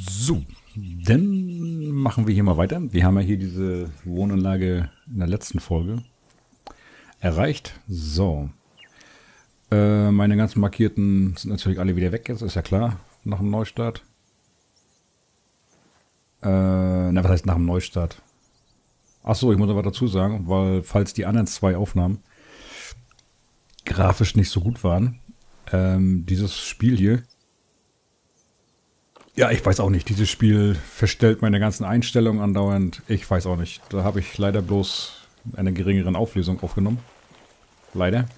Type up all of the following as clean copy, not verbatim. So, dann machen wir hier mal weiter. Wir haben ja hier diese Wohnanlage in der letzten Folge erreicht. So, meine ganzen Markierten sind natürlich alle wieder weg jetzt, ist ja klar, nach dem Neustart. Na, was heißt nach dem Neustart? Achso, ich muss aber dazu sagen, weil falls die anderen zwei Aufnahmen grafisch nicht so gut waren, dieses Spiel hier, ja, ich weiß auch nicht, dieses Spiel verstellt meine ganzen Einstellungen andauernd, ich weiß auch nicht. Da habe ich leider bloß eine geringeren Auflösung aufgenommen. Leider.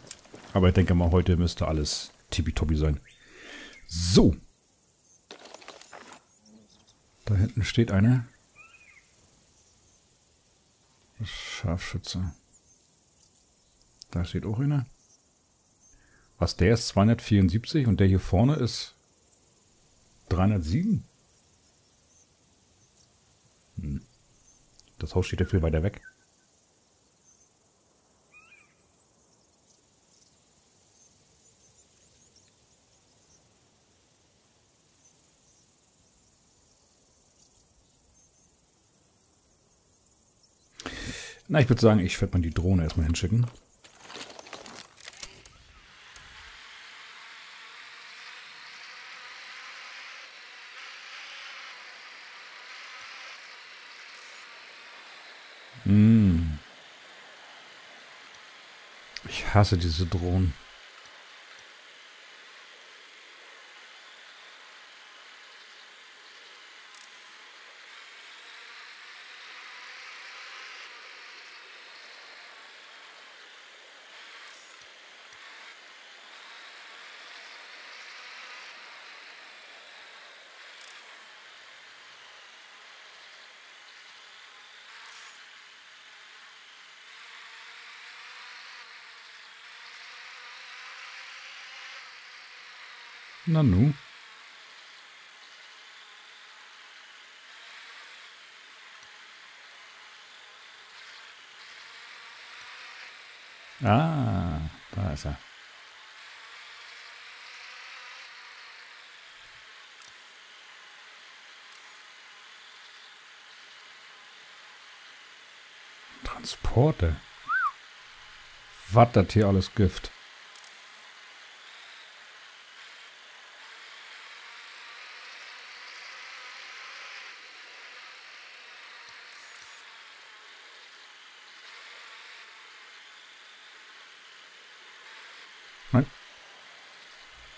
Aber ich denke mal, heute müsste alles tippitoppi sein. So. Da hinten steht einer. Scharfschütze. Da steht auch einer. Was, der ist 274 und der hier vorne ist 307? Hm. Das Haus steht ja viel weiter weg. Na, ich würde sagen, ich werde mal die Drohne erstmal hinschicken. Ich hasse diese Drohnen. Na nu. Ah, da ist er. Transporte. Was das hier alles Gift.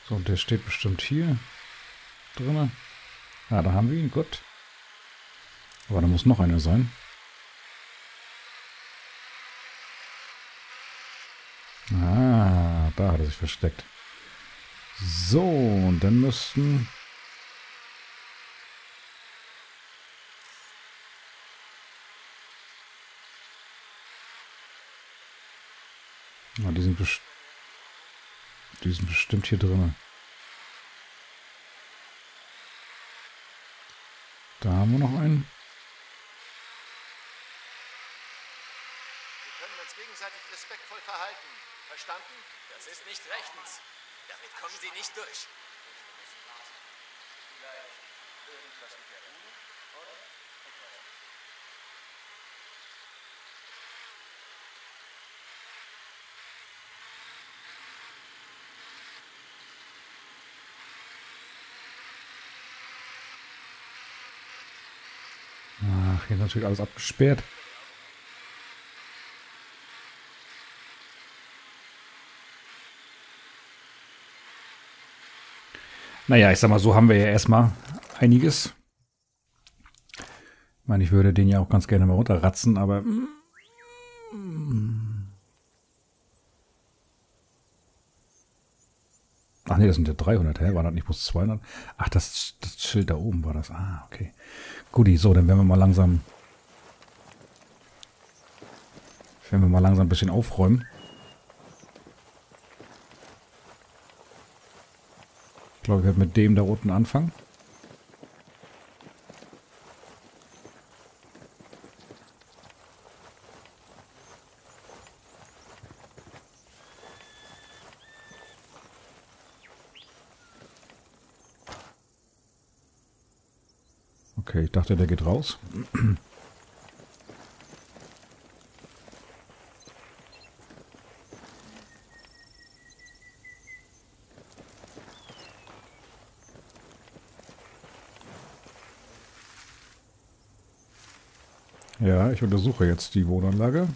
So, und der steht bestimmt hier drin. Ah, da haben wir ihn, gut. Aber da muss noch einer sein. Ah, da hat er sich versteckt. So, und dann müssten... Ah, die sind bestimmt... Die sind bestimmt hier drin. Da haben wir noch einen. Wir können uns gegenseitig respektvoll verhalten. Verstanden? Das ist nicht rechtens. Damit kommen Sie nicht durch. Vielleicht irgendwas mit der Ruhe, oder? Hier ist natürlich alles abgesperrt. Naja, ich sag mal, so haben wir ja erstmal einiges. Ich meine, ich würde den ja auch ganz gerne mal runterratzen, aber... Ach nee, das sind ja 300, hä? War das nicht bloß 200? Ach, das Schild da oben war das. Ah, okay. Guti, so, dann werden wir mal langsam... ein bisschen aufräumen. Ich glaube, ich werde mit dem da unten anfangen. Okay, ich dachte, der geht raus. Ja, ich untersuche jetzt die Wohnanlage.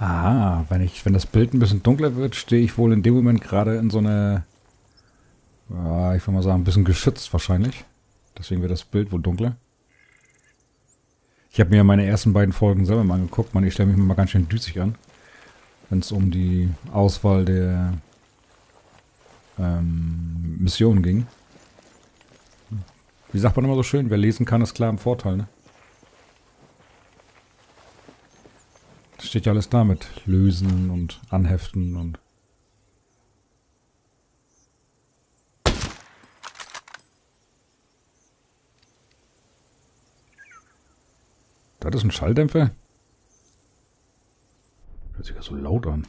Aha, wenn das Bild ein bisschen dunkler wird, stehe ich wohl in dem Moment gerade in so eine... Ja, ich würde mal sagen, ein bisschen geschützt wahrscheinlich. Deswegen wird das Bild wohl dunkler. Ich habe mir ja meine ersten beiden Folgen selber mal angeguckt. Man, ich stelle mich mal ganz schön düsig an, wenn es um die Auswahl der Missionen ging. Wie sagt man immer so schön? Wer lesen kann, ist klar im Vorteil, ne? Steht ja alles da mit lösen und anheften und... Das ist ein Schalldämpfer? Hört sich ja so laut an.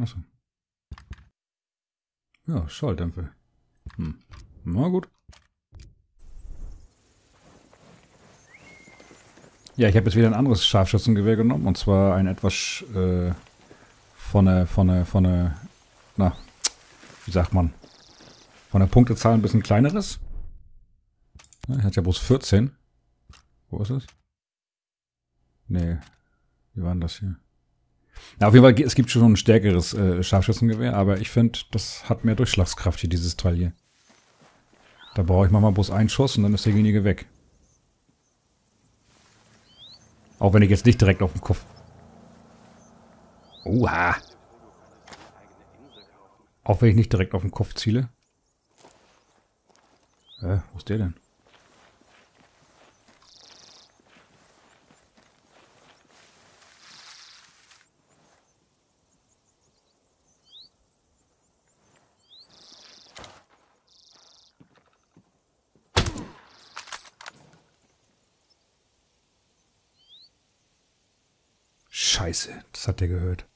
Achso. Ja, Schalldämpfer. Hm. Na gut. Ja, ich habe jetzt wieder ein anderes Scharfschützengewehr genommen, und zwar ein etwas na, wie sagt man, von der Punktezahl ein bisschen kleineres. Ja, ich hatte ja bloß 14. Wo ist es? Nee, wie war denn das hier? Na, auf jeden Fall, es gibt schon ein stärkeres Scharfschützengewehr, aber ich finde, das hat mehr Durchschlagskraft hier, dieses Teil hier. Da brauche ich manchmal bloß einen Schuss und dann ist derjenige weg. Auch wenn ich jetzt nicht direkt auf den Kopf... Oha! Auch wenn ich nicht direkt auf den Kopf ziele. Wo ist der denn? Scheiße, das hat der gehört.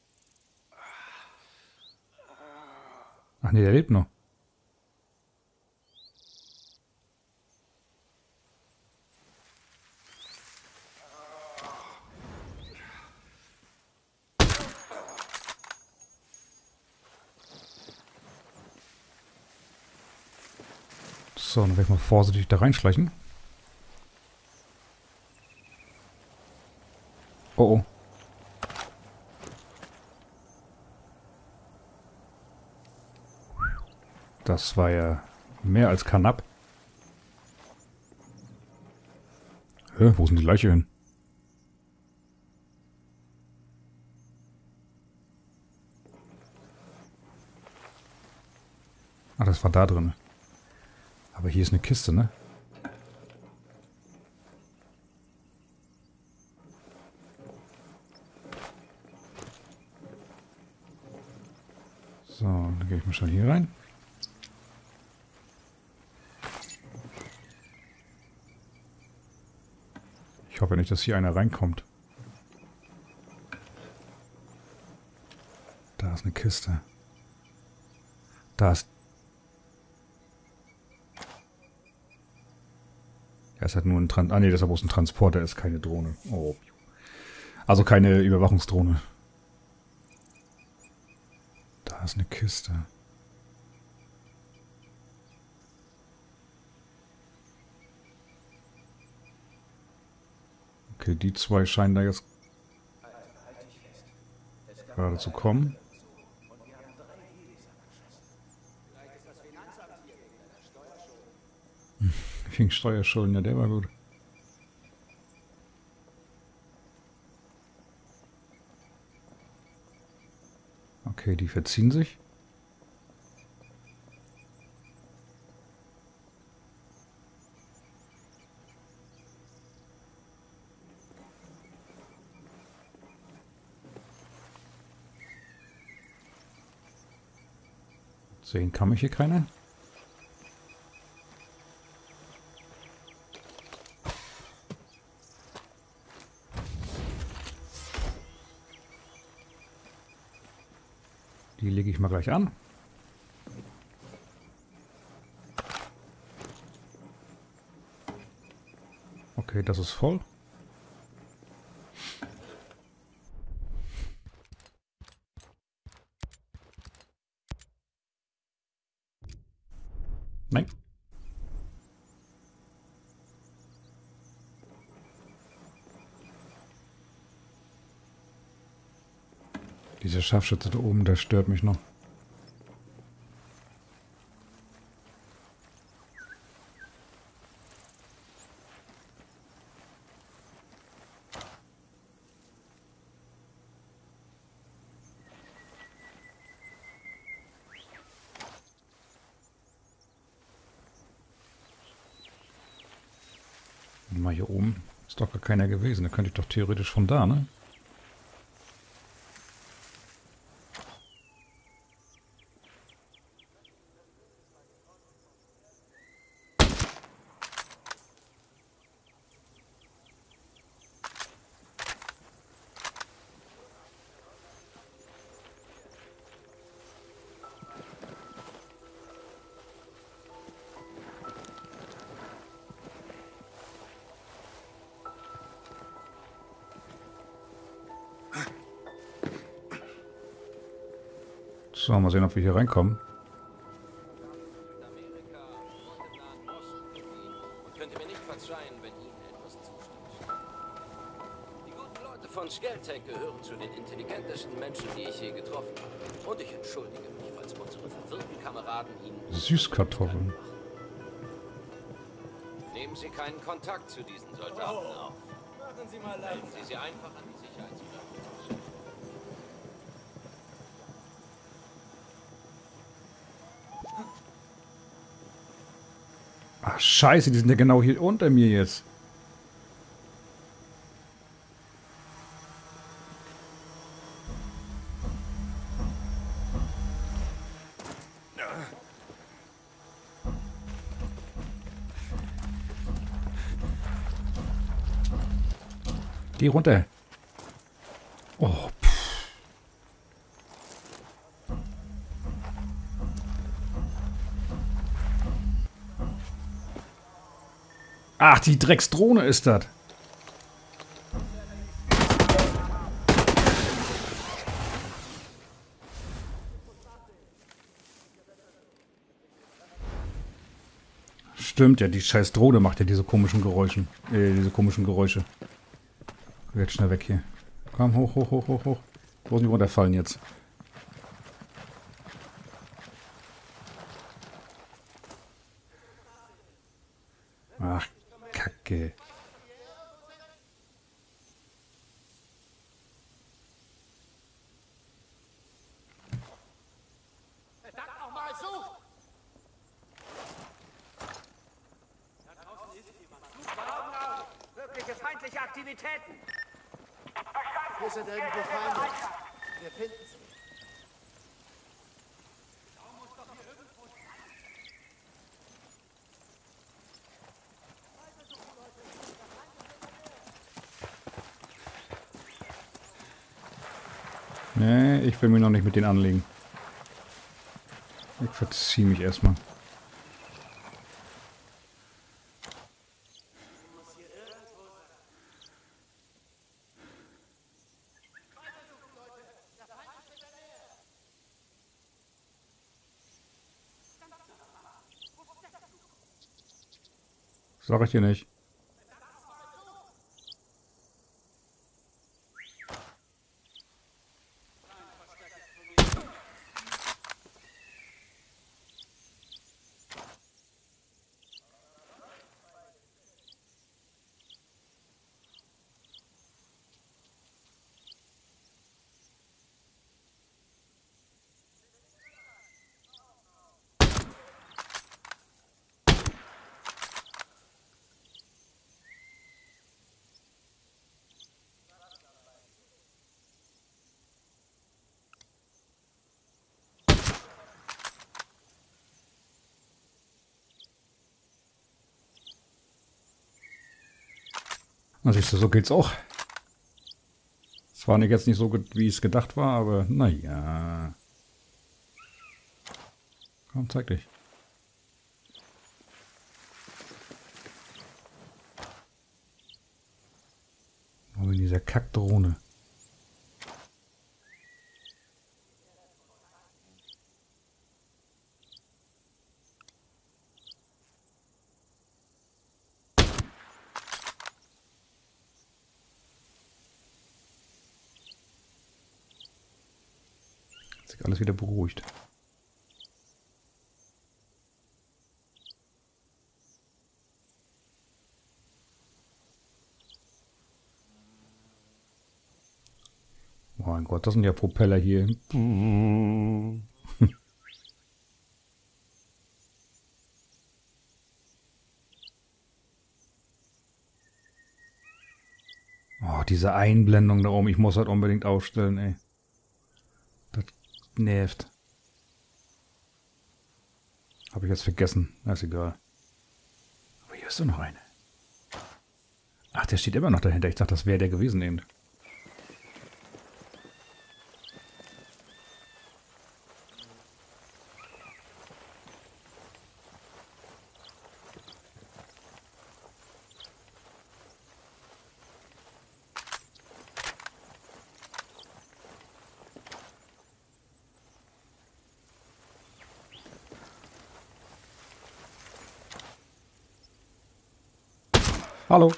Ach nee, der lebt noch. So, dann werde ich mal vorsichtig da reinschleichen. Oh oh. Das war ja mehr als knapp. Hä, wo sind die Leiche hin? Ah, das war da drin. Aber hier ist eine Kiste, ne? So, dann gehe ich mal schon hier rein. Ich hoffe nicht, dass hier einer reinkommt. Da ist eine Kiste. Da ist... Es hat nur ein Ah, nee, das ist aber bloß ein Transporter, ist keine Drohne. Oh. Also keine Überwachungsdrohne. Da ist eine Kiste. Okay, die zwei scheinen da jetzt gerade zu kommen. Wegen Steuerschulden, ja, der war gut. Okay, die verziehen sich. Sehen kann mich hier keiner. Die lege ich mal gleich an. Okay, das ist voll. Nein. Dieser Scharfschütze da oben, der stört mich noch. Mal hier oben. Ist doch gar keiner gewesen. Da könnte ich doch theoretisch von da, ne? So, mal sehen, ob wir hier reinkommen. Könnte mir nicht verzeihen, wenn Ihnen etwas zustimmt. Die guten Leute von SkellTech gehören zu den intelligentesten Menschen, die ich je getroffen habe. Und ich entschuldige mich, falls unsere verwirrten Kameraden Ihnen... Süßkartoffeln. Nehmen Sie keinen Kontakt zu diesen Soldaten auf. Machen Sie mal leise. Halten Sie sie einfach an die Sicherheitskräfte. Ach, scheiße, die sind ja genau hier unter mir jetzt. Geh runter. Oh, pff. Ach, die Drecksdrohne ist das. Stimmt ja, die scheiß Drohne macht ja diese komischen Geräusche. Jetzt schnell weg hier. Komm, hoch, hoch, hoch, hoch, hoch. Wo sind die runterfallen jetzt? Ach, Kacke. Feindliche Aktivitäten. Wir sind irgendwo feindlich. Wir finden sie. Nee, ich will mich noch nicht mit denen anlegen. Ich verziehe mich erstmal. Sag ich dir nicht. Na siehst du, so geht's auch. Es war jetzt nicht so gut, wie es gedacht war, aber naja. Komm, zeig dich. Aber in dieser Kackdrohne. Alles wieder beruhigt. Mein Gott, das sind ja Propeller hier. Oh, diese Einblendung da oben. Ich muss halt unbedingt aufstellen, ey. Nervt. Habe ich jetzt vergessen. Na, ist egal. Aber hier ist doch noch eine. Ach, der steht immer noch dahinter. Ich dachte, das wäre der gewesen eben. Hallo.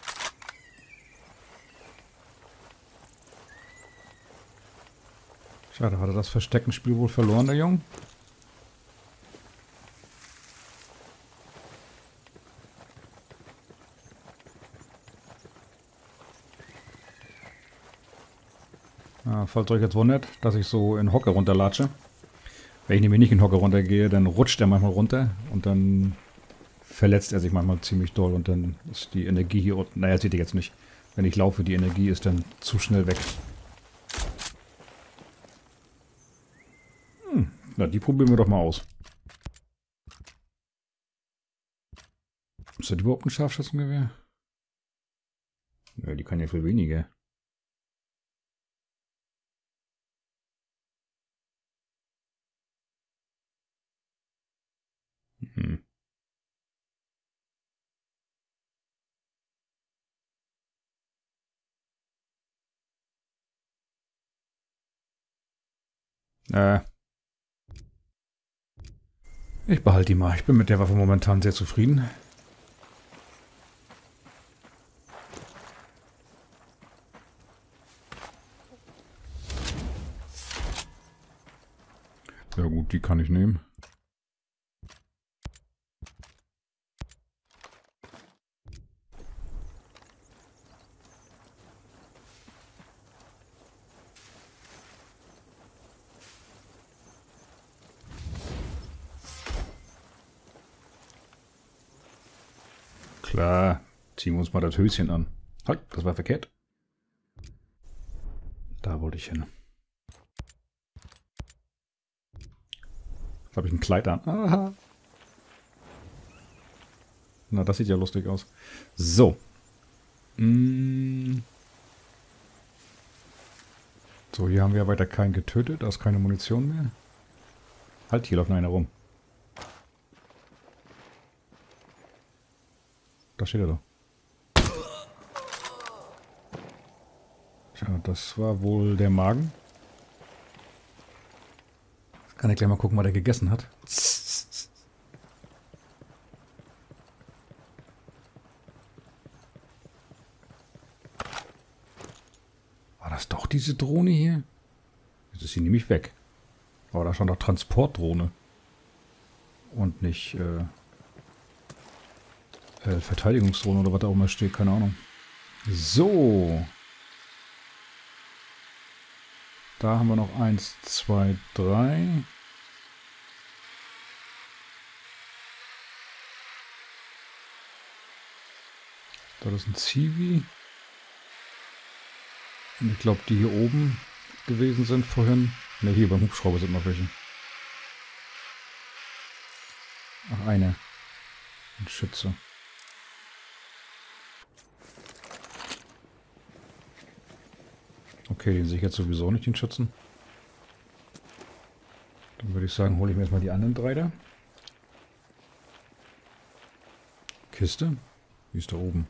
Schade, hat er das Versteckenspiel wohl verloren, der Junge? Ja, falls euch jetzt wundert, dass ich so in Hocke runterlatsche. Wenn ich nämlich nicht in Hocke runtergehe, dann rutscht er manchmal runter und dann verletzt er sich manchmal ziemlich doll und dann ist die Energie hier unten. Naja, seht ihr jetzt nicht. Wenn ich laufe, die Energie ist dann zu schnell weg. Na, die probieren wir doch mal aus. Ist das überhaupt ein Scharfschützengewehr? Nö, die kann ja viel weniger. Ich behalte die mal. Ich bin mit der Waffe momentan sehr zufrieden. Ja gut, die kann ich nehmen. Klar, ziehen wir uns mal das Höschen an. Halt, das war verkehrt. Da wollte ich hin. Jetzt habe ich ein Kleid an. Aha. Na, das sieht ja lustig aus. So. So, hier haben wir weiter keinen getötet. Da ist keine Munition mehr. Halt, hier läuft noch einer rum. Da steht er doch. Tja, das war wohl der Magen. Jetzt kann ich gleich mal gucken, was er gegessen hat. War das doch diese Drohne hier? Jetzt ist sie nämlich weg. Aber da stand doch Transportdrohne. Und nicht Verteidigungsdrohne oder was da auch immer steht, keine Ahnung. So. Da haben wir noch 1, 2, 3. Da ist ein Zivi. Und ich glaube, die hier oben gewesen sind vorhin. Ne, hier beim Hubschrauber sind noch welche. Ach, eine. Ein Schütze. Okay, den sehe ich jetzt sowieso nicht, den Schützen. Dann würde ich sagen, hole ich mir erstmal die anderen drei da. Kiste? Die ist da oben.